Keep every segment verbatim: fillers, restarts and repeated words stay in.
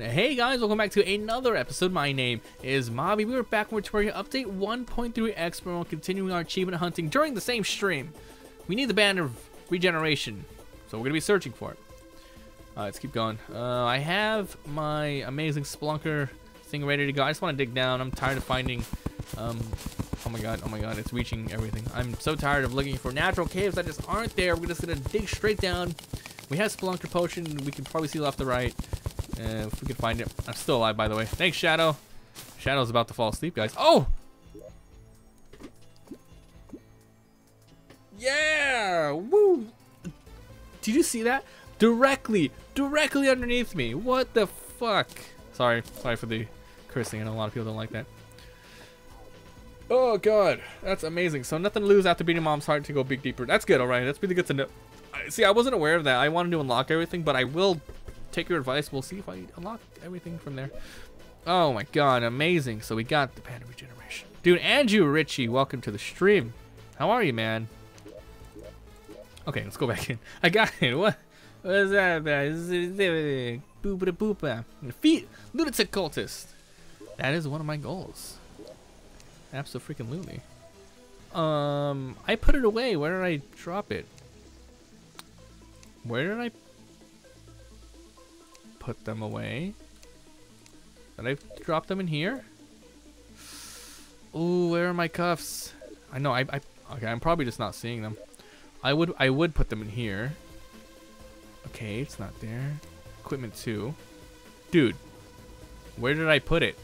Hey guys, welcome back to another episode. My name is Mabi. We are back with Terraria update one point three X. We're continuing our achievement hunting during the same stream. We need the band of regeneration, so we're gonna be searching for it. Uh, let's keep going. Uh, I have my amazing Splunker thing ready to go. I just want to dig down. I'm tired of finding. Um, oh my god! Oh my god! It's reaching everything. I'm so tired of looking for natural caves that just aren't there. We're just gonna dig straight down. We have Splunker potion. We can probably see left to right. Uh, if we can find it. I'm still alive, by the way. Thanks, Shadow. Shadow's about to fall asleep, guys. Oh! Yeah! Woo! Did you see that? Directly, directly underneath me. What the fuck? Sorry. Sorry for the cursing. I know a lot of people don't like that. Oh, God. That's amazing. So nothing to lose after beating Mom's heart to go big deeper. That's good, alright. That's really good to know. See, I wasn't aware of that. I wanted to unlock everything, but I will... take your advice. We'll see if I unlock everything from there. Oh my god, amazing. So we got the Panda Regeneration. Dude, Andrew Ritchie, welcome to the stream. How are you, man? Okay, let's go back in. I got it. What? What is that? Booba da boopa. Defeat Lunatic Cultist. That is one of my goals. Absolutely freaking loony. Um, I put it away. Where did I drop it? Where did I put them away? Did I drop them in here? Ooh, where are my cuffs? I know I, I okay, I'm probably just not seeing them. I would I would put them in here. Okay, it's not there. Equipment two. Dude, where did I put it?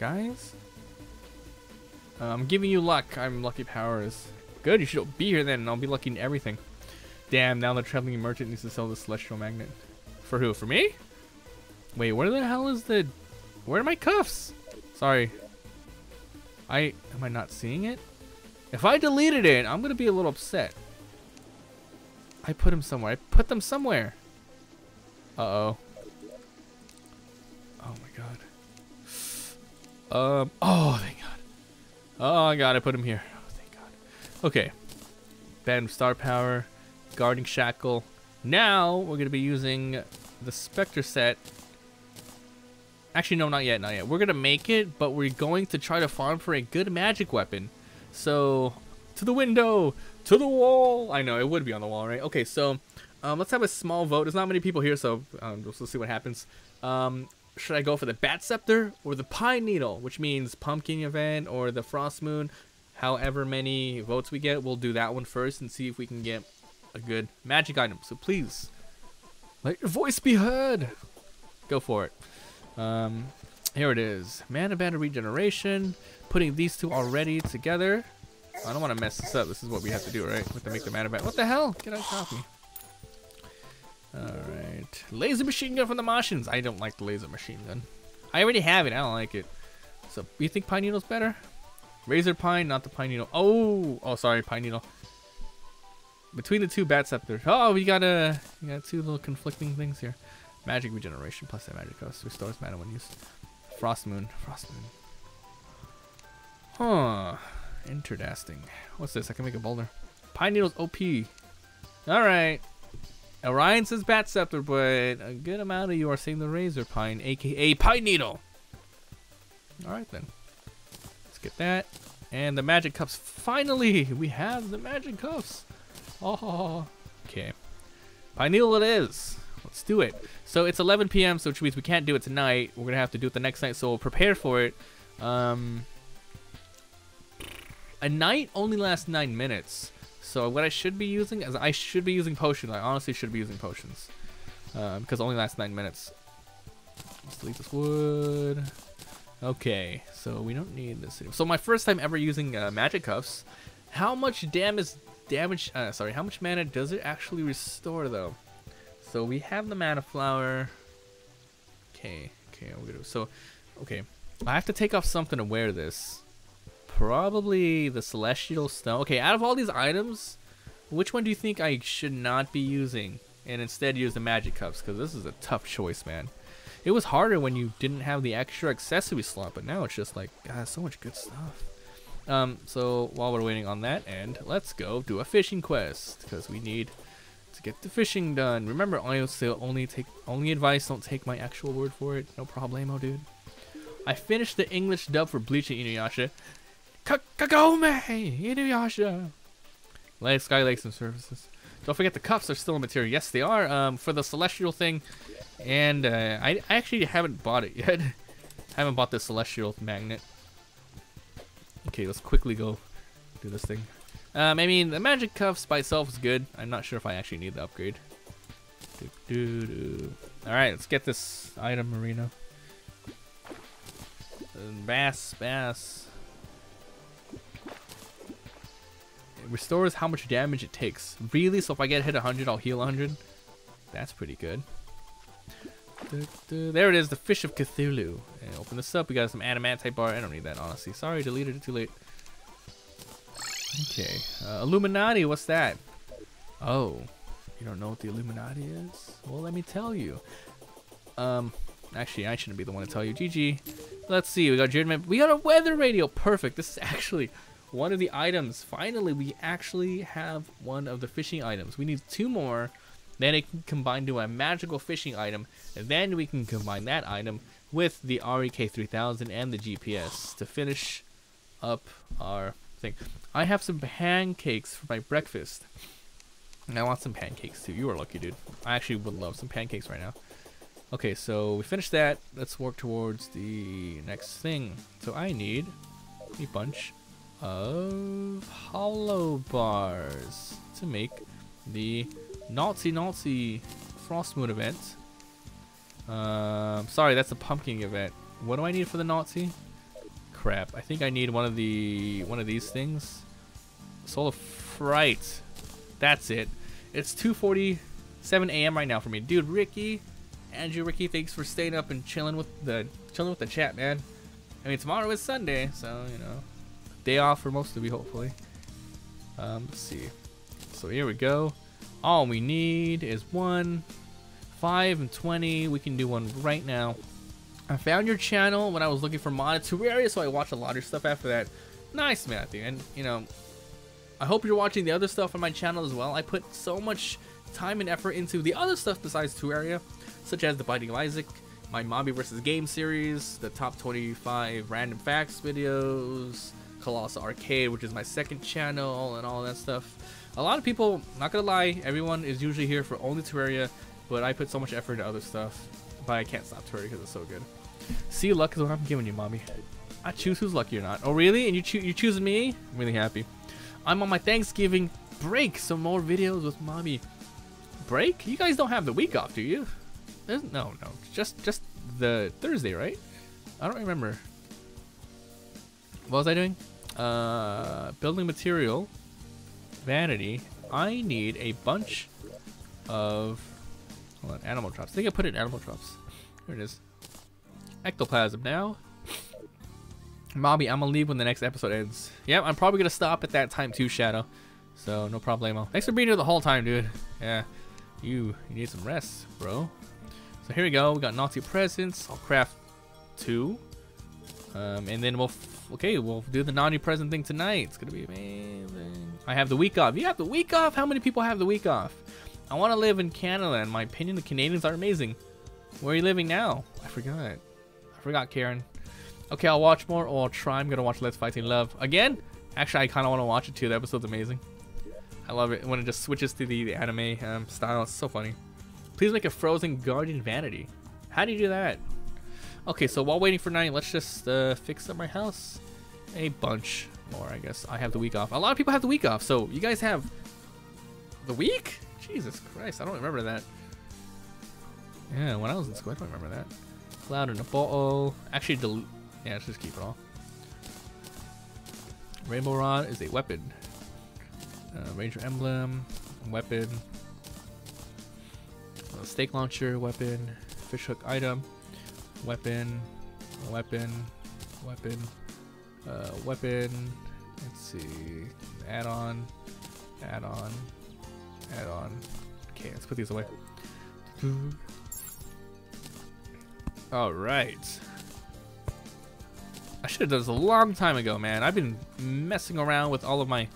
Guys? Uh, I'm giving you luck. I'm lucky powers. Good, you should be here then, and I'll be lucky in everything. Damn, now the traveling merchant needs to sell the celestial magnet. For who? For me? Wait, where the hell is the... where are my cuffs? Sorry. I... am I not seeing it? If I deleted it, I'm gonna be a little upset. I put them somewhere. I put them somewhere. Uh-oh. Oh my god. Um... Oh, thank god. Oh god, I put him here. Oh, thank god. Okay. Band of Star Power. Guarding Shackle. Now, we're going to be using the Spectre set. Actually, no, not yet, not yet. We're going to make it, but we're going to try to farm for a good magic weapon. So, to the window, to the wall. I know, it would be on the wall, right? Okay, so um, let's have a small vote. There's not many people here, so um, let's see what happens. Um, should I go for the Bat Scepter or the Pine Needle, which means Pumpkin Event or the Frost Moon? However many votes we get, we'll do that one first and see if we can get a good magic item. So please let your voice be heard. Go for it. Um, here it is. Mana Band of Regeneration. Putting these two already together. I don't want to mess this up. This is what we have to do, right? We have to make the Mana Band. What the hell? Get out of copy. Alright. Laser machine gun from the Martians. I don't like the laser machine gun. I already have it. I don't like it. So you think Pine Needle's better? Razor Pine, not the Pine Needle. Oh! Oh, sorry. Pine Needle. Between the two Bat Scepters. Oh, we got a we got two little conflicting things here. Magic regeneration plus that magic cost restores mana when used. Frost Moon, Frost Moon. Huh. Interdasting. What's this? I can make a boulder. Pine Needle's O P. All right. Orion says Bat Scepter, but a good amount of you are saying the Razor Pine, aka Pine Needle. All right then. Let's get that. And the magic cups. Finally, we have the magic cups. Oh, okay. Pine Needle it is. Let's do it. So it's eleven P M, so which means we can't do it tonight. We're gonna have to do it the next night, so we'll prepare for it. Um, a night only lasts nine minutes. So what I should be using is I should be using potions. I honestly should be using potions uh, because it only lasts nine minutes. Let's delete this wood. Okay, so we don't need this. So my first time ever using uh, magic cuffs. How much damage? Damage, uh, sorry, how much mana does it actually restore though? So we have the mana flower. Okay, okay, I'm gonna, so, okay. I have to take off something to wear this. Probably the celestial stone. Okay, out of all these items, which one do you think I should not be using and instead use the magic cups? Because this is a tough choice, man. It was harder when you didn't have the extra accessory slot, but now it's just like, God, so much good stuff. Um, so while we're waiting on that end, let's go do a fishing quest because we need to get the fishing done. Remember, I also only take only advice, don't take my actual word for it. No problemo, dude. I finished the English dub for Bleach and Inuyasha. Kagome! Inuyasha! Like Sky Lakes and Services. Don't forget the cups are still in material. Yes, they are. Um, for the Celestial thing. And uh, I, I actually haven't bought it yet. I haven't bought the Celestial magnet. Okay, let's quickly go do this thing. Um, I mean, the magic cuffs by itself is good. I'm not sure if I actually need the upgrade. Do, do, do. Alright, let's get this item, Marino. Bass, bass. It restores how much damage it takes. Really? So if I get hit one hundred, I'll heal one hundred? That's pretty good. Do, do. There it is, the Fish of Cthulhu. And open this up. We got some adamantite bar. I don't need that, honestly. Sorry, deleted it too late. Okay, uh, Illuminati, what's that? Oh, you don't know what the Illuminati is? Well, let me tell you. Um, actually, I shouldn't be the one to tell you. G G. Let's see, we got Jared. We got a weather radio. Perfect. This is actually one of the items. Finally, we actually have one of the fishing items. We need two more. Then it can combine to a magical fishing item. And then we can combine that item with the R E K three thousand and the G P S to finish up our thing. I have some pancakes for my breakfast. And I want some pancakes too. You are lucky, dude. I actually would love some pancakes right now. Okay, so we finished that. Let's work towards the next thing. So I need a bunch of hollow bars to make the Nazi Nazi Frostmoon event. Um, sorry, that's a pumpkin event. What do I need for the Nazi? Crap, I think I need one of the one of these things. Soul of Fright. That's it. It's two forty-seven A M right now for me. Dude, Ricky, Andrew Ritchie, thanks for staying up and chilling with the chilling with the chat, man. I mean, tomorrow is Sunday, so you know, day off for most of you, hopefully. Um, let's see. So here we go. All we need is one, five, and twenty. We can do one right now. I found your channel when I was looking for modded Terraria, so I watched a lot of your stuff after that. Nice, Matthew. And, you know, I hope you're watching the other stuff on my channel as well. I put so much time and effort into the other stuff besides Terraria, such as the Binding of Isaac, my Mabi vs Game series, the top twenty-five random facts videos, Colossal Arcade, which is my second channel, and all that stuff. A lot of people, not gonna lie, everyone is usually here for only Terraria, but I put so much effort into other stuff, but I can't stop Terraria because it's so good. See, luck is what I'm giving you, mommy. I choose who's lucky or not. Oh, really? And you choo you choosing me? I'm really happy. I'm on my Thanksgiving break, so more videos with mommy. Break? You guys don't have the week off, do you? There's, no, no. Just, just the Thursday, right? I don't remember. What was I doing? Uh, building material, vanity. I need a bunch of hold on, animal drops. I think I put in animal drops. There it is. Ectoplasm now. Mommy, I'm gonna leave when the next episode ends. Yeah, I'm probably gonna stop at that time too, Shadow. So no problemo. Thanks for being here the whole time, dude. Yeah, you you need some rest, bro. So here we go. We got Nazi presents. I'll craft two, um, and then we'll f okay we'll do the Nazi present thing tonight. It's gonna be amazing. I have the week off. You have the week off. How many people have the week off? I want to live in Canada. In my opinion, the Canadians are amazing. Where are you living now? I forgot. I forgot, Karen. Okay, I'll watch more, or I'll try. I'm gonna watch Let's Fight in Love again. Actually, I kind of want to watch it too. The episode's amazing. I love it when it just switches to the, the anime um, style. It's so funny. Please make a Frozen Guardian vanity. How do you do that? Okay, so while waiting for night, let's just uh, fix up my house a bunch more. I guess I have the week off. A lot of people have the week off, so you guys have the week? Jesus Christ, I don't remember that. Yeah, when I was in school, I don't remember that. Cloud in a bottle. Actually, delete. Yeah, let's just keep it all. Rainbow Rod is a weapon. Uh, Ranger Emblem, weapon. Uh, Stake Launcher, weapon. Fish Hook Item, weapon. Weapon. Weapon. Uh, weapon. Let's see. Add on. Add on. Add on. Okay, let's put these away. Alright. I should have done this a long time ago, man. I've been messing around with all of my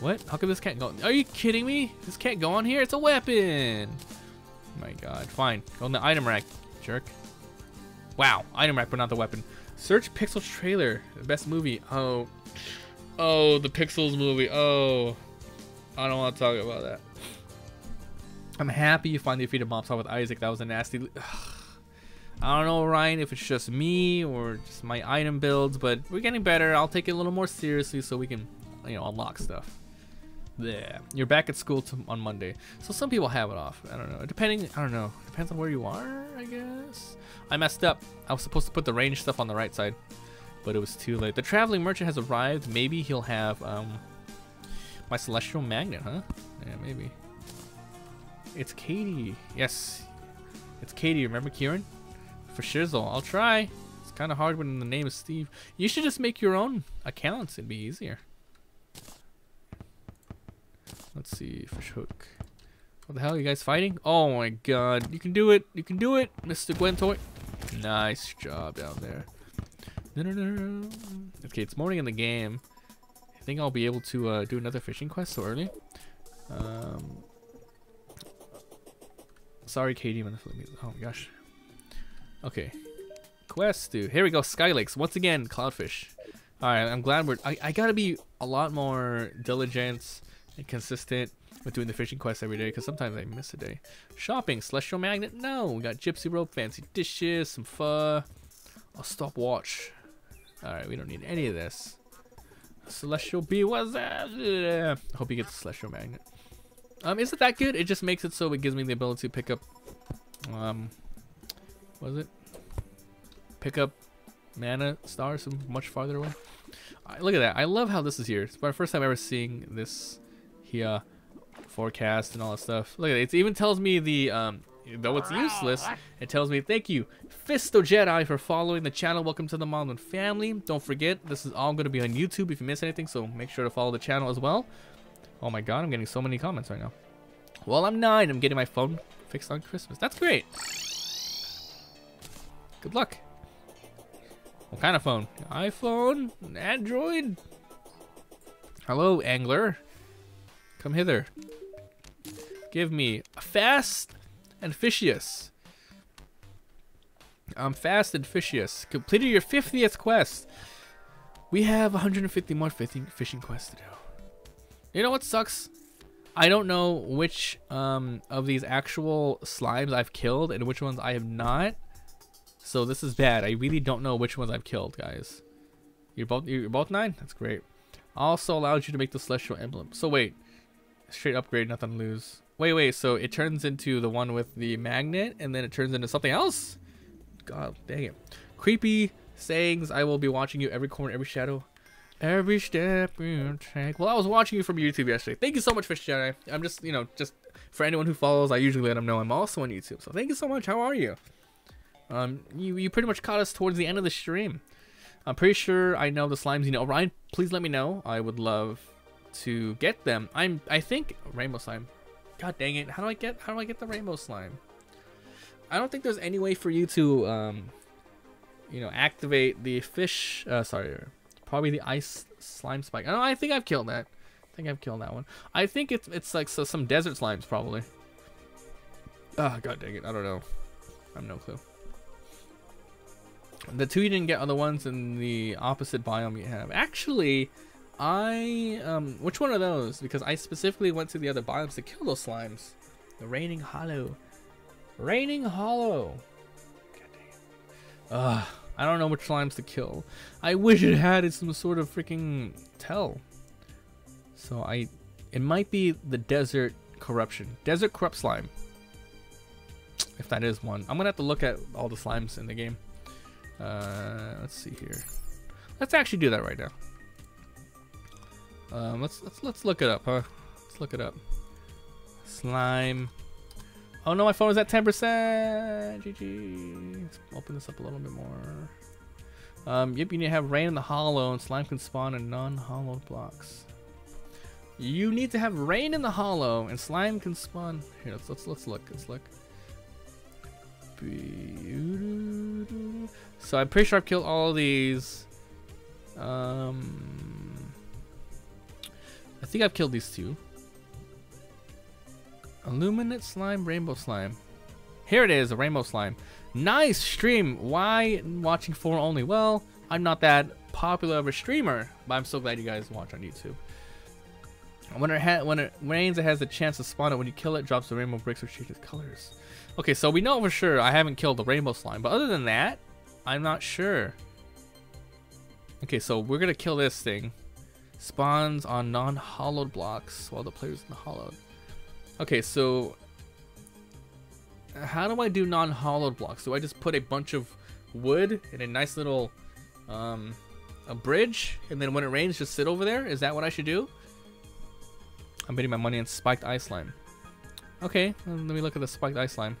What? How come this can't go? Are you kidding me? This can't go on here? It's a weapon! My god. Fine. Go on the item rack, jerk. Wow. Item rack, but not the weapon. Search Pixels trailer. Best movie. Oh. Oh, the Pixels movie. Oh. I don't want to talk about that. I'm happy you finally defeated Mopsaw with Isaac. That was a nasty... Ugh. I don't know, Ryan, if it's just me or just my item builds, but we're getting better. I'll take it a little more seriously so we can, you know, unlock stuff. Yeah. You're back at school to, on Monday. So some people have it off. I don't know. Depending, I don't know. Depends on where you are, I guess. I messed up. I was supposed to put the range stuff on the right side, but it was too late. The traveling merchant has arrived. Maybe he'll have um, my celestial magnet, huh? Yeah, maybe. It's Katie. Yes. It's Katie. Remember Kieran? For shizzle. I'll try. It's kind of hard when the name is Steve. You should just make your own accounts. It'd be easier. Let's see. Fish hook. What the hell are you guys fighting? Oh my god. You can do it. You can do it, Mister Gwentoy. Nice job down there. No, no, no. Okay, it's morning in the game. I think I'll be able to uh, do another fishing quest so early. Um... Sorry, Katie. Oh my gosh. Okay. Quest, dude. Here we go. Skylakes. Once again, cloudfish. Alright, I'm glad we're... I, I gotta be a lot more diligent and consistent with doing the fishing quests every day because sometimes I miss a day. Shopping. Celestial magnet. No. We got gypsy rope, fancy dishes, some pho. I'll stopwatch. Alright, we don't need any of this. Celestial bee. What's that? I hope you get the celestial magnet. Um, is it that good? It just makes it so it gives me the ability to pick up, um, what is it? Pick up mana stars from much farther away. Right, look at that. I love how this is here. It's my first time ever seeing this here forecast and all that stuff. Look at it. It even tells me the, um, though it's useless, it tells me, thank you, Fisto Jedi, for following the channel. Welcome to the Modlin family. Don't forget, this is all going to be on YouTube if you miss anything, so make sure to follow the channel as well. Oh my god, I'm getting so many comments right now. Well, I'm nine. I'm getting my phone fixed on Christmas. That's great. Good luck. What kind of phone? iPhone? Android? Hello, angler. Come hither. Give me fast and fishious. I'm um, fast and fishious. Completed your fiftieth quest. We have one hundred fifty more fishing quests to do. You know what sucks? I don't know which um, of these actual slimes I've killed and which ones I have not. So this is bad. I really don't know which ones I've killed, guys. You're both you're both nine? That's great. Also allows you to make the celestial emblem. So wait, straight upgrade, nothing to lose. Wait, wait. So it turns into the one with the magnet, and then it turns into something else. God dang it! Creepy sayings. I will be watching you every corner, every shadow. Every step you take. Well, I was watching you from YouTube yesterday. Thank you so much, Fish Jedi. I'm just, you know, just for anyone who follows, I usually let them know I'm also on YouTube. So thank you so much. How are you? Um, you, you pretty much caught us towards the end of the stream. I'm pretty sure I know the slimes you know. Ryan, please let me know. I would love to get them. I'm, I think, rainbow slime. God dang it. How do I get, how do I get the rainbow slime? I don't think there's any way for you to, um, you know, activate the fish, uh, sorry, probably the ice slime spike. Oh, I think I've killed that. I think I've killed that one. I think it's it's like so some desert slimes probably. Oh, god dang it. I don't know. I have no clue. The two you didn't get are the ones in the opposite biome you have. Actually, I... um, which one are those? Because I specifically went to the other biomes to kill those slimes. The Raining Hollow. Raining Hollow. God dang it. Ugh. I don't know which slimes to kill. I wish it had some sort of freaking tell. So I, it might be the desert corruption, desert corrupt slime. If that is one, I'm gonna have to look at all the slimes in the game. Uh, let's see here. Let's actually do that right now. Um, let's let's let's look it up, huh? Let's look it up. Slime. Oh no, my phone is at ten percent. G G. Let's open this up a little bit more. Um, yep, you need to have rain in the hollow, and slime can spawn in non-hollow blocks. You need to have rain in the hollow, and slime can spawn. Here, let's let's let's look. Let's look. So I'm pretty sure I've killed all of these. Um, I I think I've killed these two. Illuminate slime, rainbow slime. Here it is, a rainbow slime. Nice stream. Why watching for only? Well, I'm not that popular of a streamer, but I'm so glad you guys watch on YouTube. When it, ha when it rains, it has a chance to spawn it. When you kill it, drops the rainbow bricks or changes colors. Okay, so we know for sure I haven't killed the rainbow slime, but other than that, I'm not sure. Okay, so we're gonna kill this thing. Spawns on non-hollowed blocks while the player's in the hollowed. Okay, so how do I do non-hollowed blocks? Do I just put a bunch of wood in a nice little um, a bridge, and then when it rains, just sit over there? Is that what I should do? I'm betting my money on spiked ice slime. Okay, let me look at the spiked ice slime.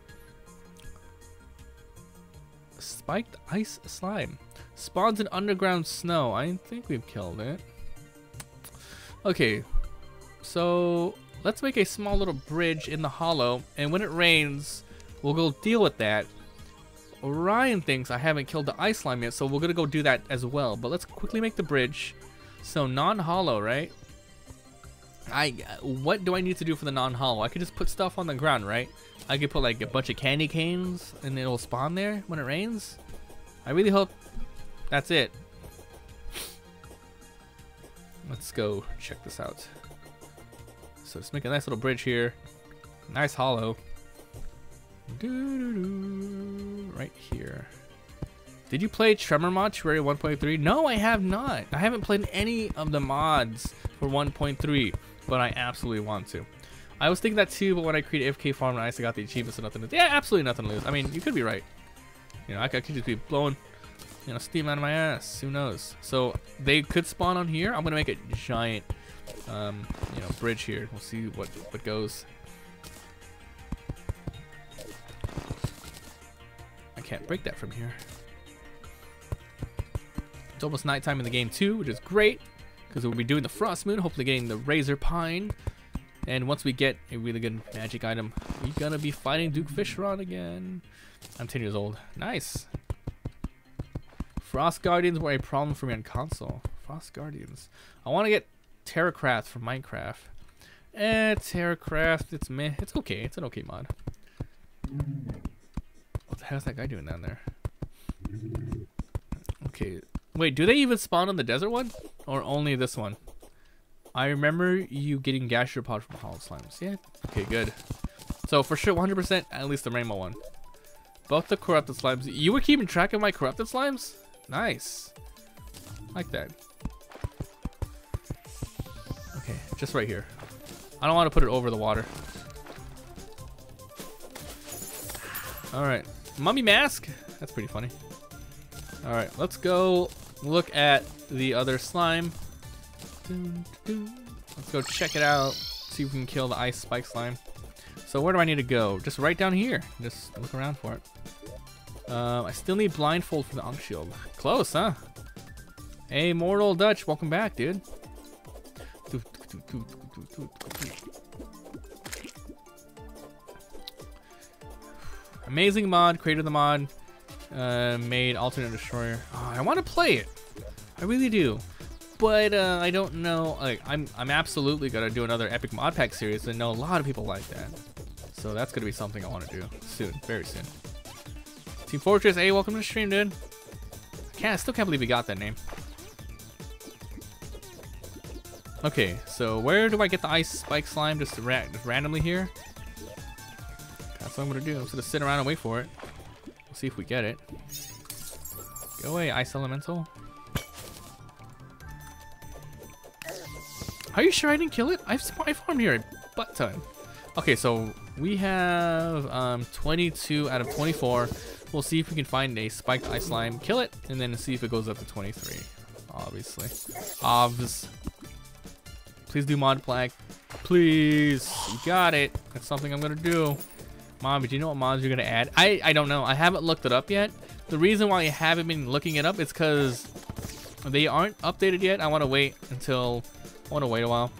Spiked ice slime. Spawns in underground snow. I think we've killed it. Okay, so let's make a small little bridge in the hollow, and when it rains, we'll go deal with that. Orion thinks I haven't killed the ice slime yet, so we're gonna go do that as well. But let's quickly make the bridge. So non-hollow, right? I what do I need to do for the non-hollow? I could just put stuff on the ground, right? I could put like a bunch of candy canes and it'll spawn there when it rains. I really hope that's it. Let's go check this out. So let's make a nice little bridge here. Nice hollow. Doo-doo-doo. Right here. Did you play Tremor Mod, Terraria one point three? No, I have not. I haven't played any of the mods for one point three, but I absolutely want to. I was thinking that too, but when I created F K Farm and I got the achievements, so nothing to, yeah, absolutely nothing to lose. I mean, you could be right. You know, I could, I could just be blowing, you know, steam out of my ass. Who knows? So they could spawn on here. I'm gonna make a giant, um, you know, bridge here. We'll see what what goes. I can't break that from here. It's almost nighttime in the game too, which is great because we'll be doing the frost moon, hopefully getting the razor pine, and once we get a really good magic item, we're gonna be fighting Duke Fishron again. I'm ten years old. Nice. Frost Guardians were a problem for me on console. Frost Guardians. I want to get TerraCraft from Minecraft. Eh, TerraCraft. It's meh. It's okay. It's an okay mod. What the hell is that guy doing down there? Okay. Wait, do they even spawn on the desert one? Or only this one? I remember you getting Gastropod from Hollow Slimes. Yeah. Okay, good. So for sure, one hundred percent, at least the rainbow one. Both the corrupted slimes. You were keeping track of my corrupted slimes? Nice. Like that. Okay, just right here. I don't want to put it over the water. Alright. Mummy mask? That's pretty funny. Alright, let's go look at the other slime. Let's go check it out. See if we can kill the ice spike slime. So where do I need to go? Just right down here. Just look around for it. Uh, I still need blindfold for the Ankh Shield. Close, huh? Hey, Mortal Dutch, welcome back, dude. Amazing mod, creator of the mod. Uh, made alternate destroyer. Oh, I want to play it. I really do, but uh, I don't know. Like, I'm I'm absolutely gonna do another epic mod pack series. I know a lot of people like that, so that's gonna be something I want to do soon, very soon. Team Fortress A, welcome to the stream, dude. I can't, I still can't believe we got that name. Okay, so where do I get the ice spike slime? Just, ra just randomly here. That's what I'm gonna do. I'm just gonna sit around and wait for it. See if we get it. Go away, ice elemental. Are you sure I didn't kill it? I've I farmed here a butt ton. Okay, so we have um, twenty-two out of twenty-four. We'll see if we can find a spiked ice slime, kill it, and then see if it goes up to twenty-three. Obviously, obvs. Please do mod plaque. Please, you got it. That's something I'm gonna do. Mom, do you know what mods you're gonna add? I, I don't know. I haven't looked it up yet. The reason why I haven't been looking it up is because they aren't updated yet. I want to wait until I want to wait a while.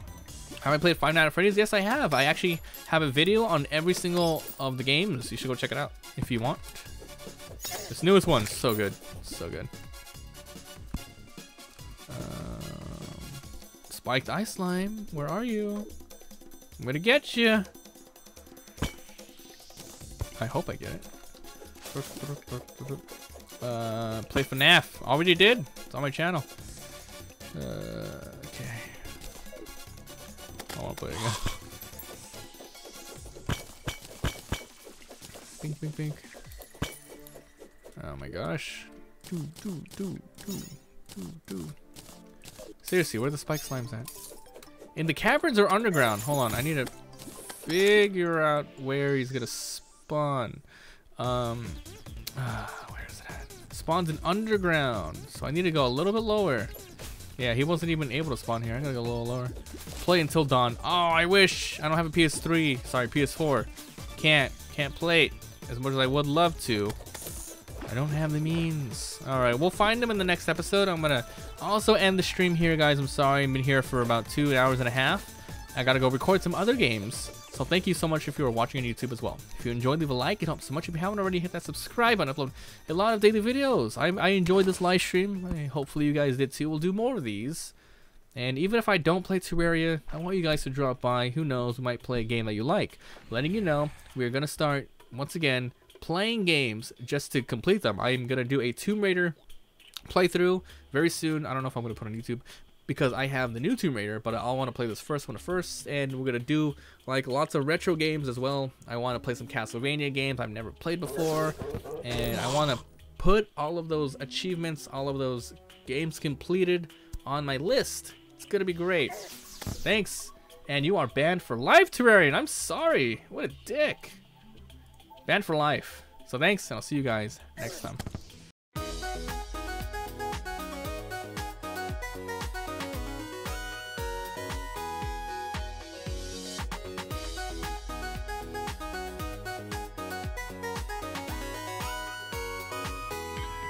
Have I played Five Nights at Freddy's? Yes, I have. I actually have a video on every single of the games. You should go check it out if you want. This newest one's so good, so good. Um, Spiked ice slime, where are you? I'm gonna get you. I hope I get it. Uh, play F NAF. Already did. It's on my channel. Uh, okay. I want to play it again. Pink, pink, pink. Oh my gosh. Do, do, do, do, do, do. Seriously, where are the spike slimes at? In the caverns or underground? Hold on, I need to figure out where he's gonna spawn. Um, uh, where is it at? Spawns in underground, so I need to go a little bit lower. Yeah, he wasn't even able to spawn here. I'm gonna go a little lower. Play Until Dawn. Oh, I wish. I don't have a P S three. Sorry, P S four. Can't, can't play it as much as I would love to. I don't have the means. All right, we'll find them in the next episode. I'm gonna also end the stream here, guys. I'm sorry, I've been here for about two hours and a half. I gotta go record some other games. So thank you so much if you were watching on YouTube as well. If you enjoyed, leave a like. It helps so much. If you haven't already, hit that subscribe button. Upload a lot of daily videos. I, I enjoyed this live stream. I, hopefully you guys did too. We'll do more of these. And even if I don't play Terraria, I want you guys to drop by. Who knows? We might play a game that you like. Letting you know, we're gonna start once again playing games just to complete them. I'm gonna do a Tomb Raider playthrough very soon. I don't know if I'm gonna put on YouTube, because I have the new Tomb Raider, but I want to play this first one first, and we're going to do like lots of retro games as well. I want to play some Castlevania games I've never played before, and I want to put all of those achievements, all of those games completed on my list. It's going to be great. Thanks, and you are banned for life, Terrarian. I'm sorry. What a dick. Banned for life. So thanks, and I'll see you guys next time.